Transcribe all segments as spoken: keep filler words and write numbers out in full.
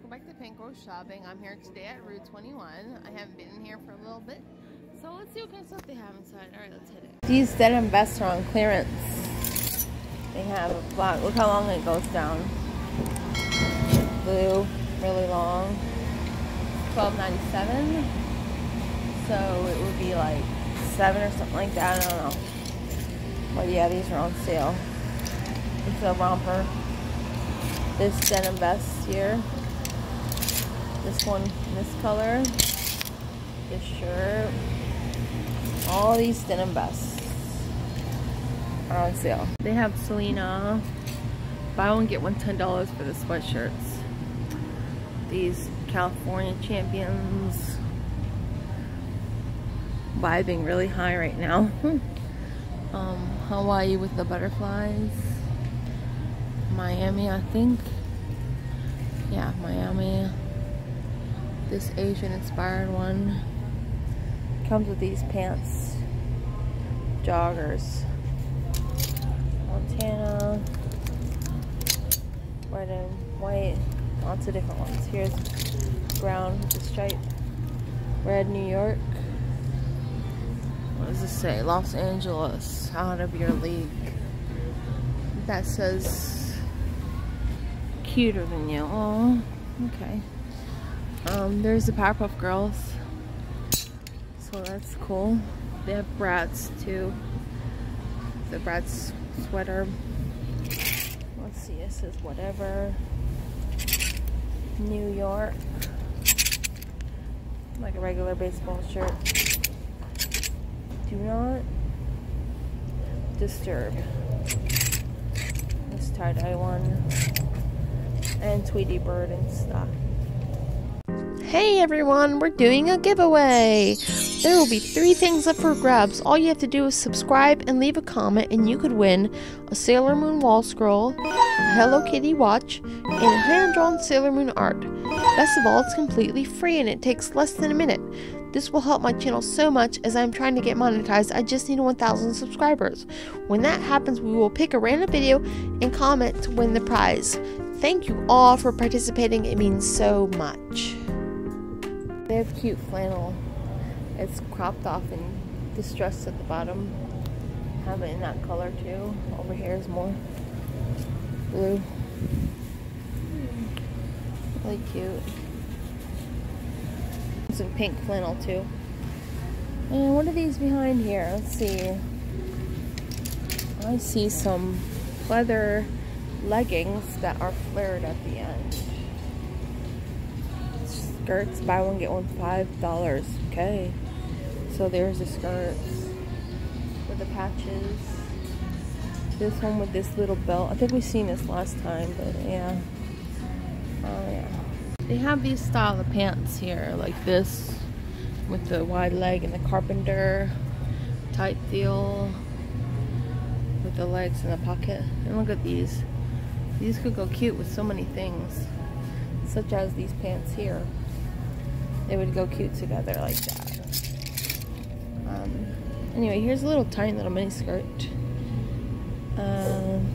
Welcome back to Pink Rose Shopping. I'm here today at Rue twenty-one. I haven't been in here for a little bit, so let's see what kind of stuff they have inside. Alright, let's hit it. These denim vests are on clearance. They have a block. Look how long it goes down. Blue, really long. twelve ninety-seven. So it would be like seven or something like that. I don't know. But yeah, these are on sale. It's a romper. This denim vest here. This one, this color. This shirt. All these denim vests are on sale. They have Selena. Buy one, get one ten dollars for the sweatshirts. These California champions. Vibing really high right now. um, Hawaii with the butterflies. Miami, I think. Yeah, Miami. This Asian inspired one. Comes with these pants. Joggers. Montana. Red and white. Lots of different ones. Here's brown with a stripe. Red, New York. What does this say? Los Angeles. Out of your league. That says cuter than you. Oh, okay. Um, there's the Powerpuff Girls. So that's cool. They have Bratz too. The Bratz sweater. Let's see. It says whatever. New York. Like a regular baseball shirt. Do not disturb. This tie-dye one. And Tweety Bird and stuff. Hey everyone, we're doing a giveaway! There will be three things up for grabs. All you have to do is subscribe and leave a comment, and you could win a Sailor Moon wall scroll, a Hello Kitty watch, and a hand-drawn Sailor Moon art. Best of all, it's completely free and it takes less than a minute. This will help my channel so much as I'm trying to get monetized. I just need one thousand subscribers. When that happens, we will pick a random video and comment to win the prize. Thank you all for participating. It means so much. They have cute flannel. It's cropped off and distressed at the bottom. Have it in that color too. Over here is more blue. Really cute. Some pink flannel too. And what are these behind here? Let's see. I see some leather leggings that are flared at the end. Skirts, buy one get one five dollars. Okay, so there's the skirts with the patches. This one with this little belt. I think we've seen this last time, but yeah. Oh yeah, they have these style of pants here, like this with the wide leg and the carpenter type deal with the legs in the pocket. And look at these. These could go cute with so many things, such as these pants here. They would go cute together like that. Um, anyway, here's a little tiny little mini skirt. Um,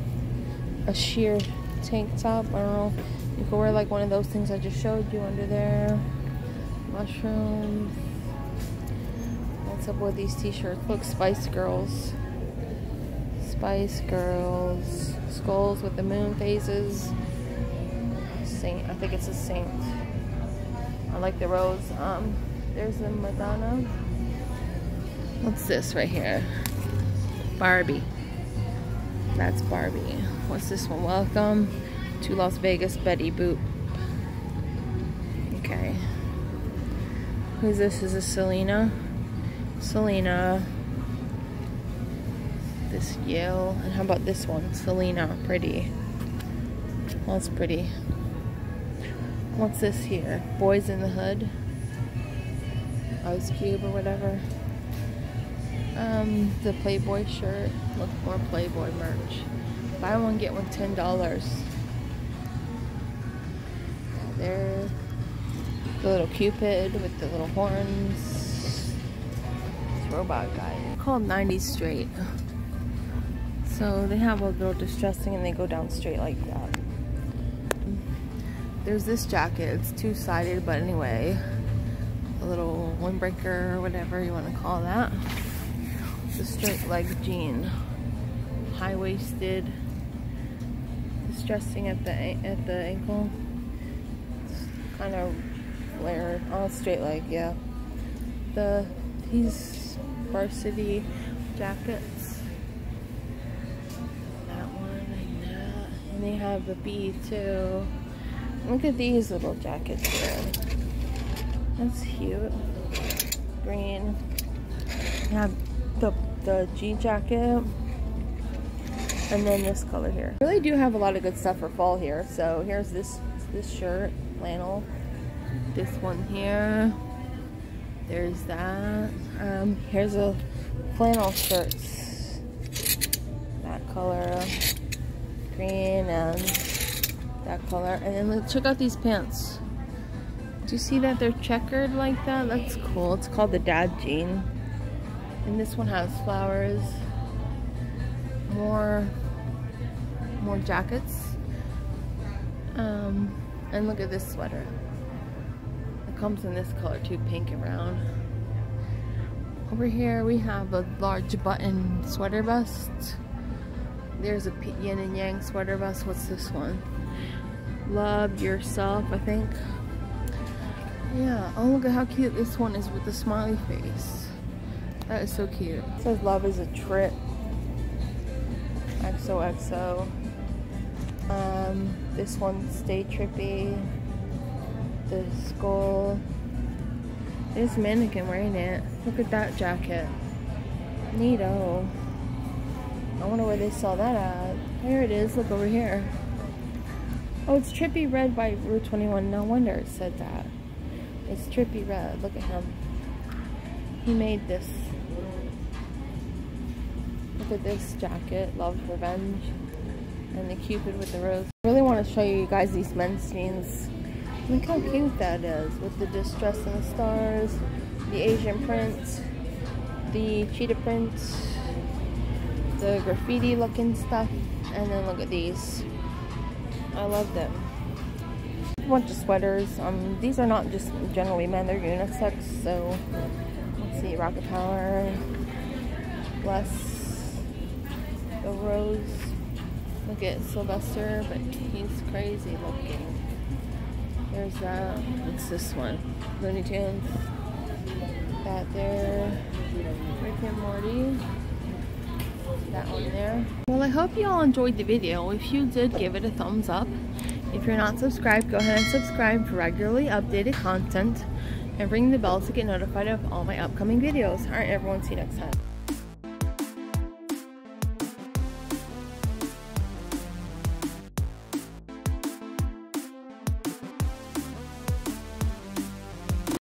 a sheer tank top. I don't know. You could wear like one of those things I just showed you under there. Mushrooms. What's up with these t-shirts? Look, Spice Girls. Spice Girls. Skulls with the moon phases. Saint, I think it's a saint. I like the rose. Um, there's the Madonna. What's this right here? Barbie. That's Barbie. What's this one? Welcome to Las Vegas, Betty Boop. Okay. Who's this? Is this Selena? Selena. This Yale. And how about this one? Selena. Pretty. Well, it's pretty. What's this here? Boys in the Hood. Ice Cube or whatever. Um, the Playboy shirt. Look for Playboy merch. Buy one, get one ten dollars. There's the little Cupid with the little horns. This robot guy. It's called nineties Straight. So they have a little distressing and they go down straight like that. There's this jacket. It's two-sided, but anyway, a little windbreaker or whatever you want to call that. It's a straight leg jean, high-waisted, distressing at the at the ankle. It's kind of flared. All straight leg, yeah. The these varsity jackets. That one like that, and they have the B two. Look at these little jackets here. That's cute. Green. You have the, the G jacket. And then this color here. Really do have a lot of good stuff for fall here. So here's this this shirt, flannel. This one here. There's that. Um, here's a flannel shirt. That color. Green and that color. And then let's check out these pants. Do you see that they're checkered like that? That's cool. It's called the dad jean. And this one has flowers. More more jackets. Um, and look at this sweater. It comes in this color too, pink and brown. Over here we have a large button sweater vest. There's a yin and yang sweater vest. What's this one? Love yourself, I think. Yeah. Oh, look at how cute this one is with the smiley face. That is so cute. It says love is a trip. X O X O. Um, this one, stay trippy. The skull. There's a mannequin wearing it. Look at that jacket. Neato. I wonder where they saw that at. There it is. Look over here. Oh, it's Trippie Redd by Rue twenty-one. No wonder it said that. It's Trippie Redd. Look at him. He made this. Look at this jacket. Love, revenge. And the Cupid with the rose. I really want to show you guys these men's jeans. Look how cute that is. With the distress and the stars. The Asian print. The cheetah print. The graffiti looking stuff. And then look at these. I love them. A bunch of sweaters. Um, these are not just generally men, they're unisex. So, let's see, Rocket Power, Bless, the Rose. Look at Sylvester, but he's crazy looking. There's that. What's this one? Looney Tunes. That there. Rick and Morty. That one there. Well, I hope you all enjoyed the video. If you did, give it a thumbs up. If you're not subscribed, go ahead and subscribe for regularly updated content and ring the bell to get notified of all my upcoming videos. Alright everyone, see you next time.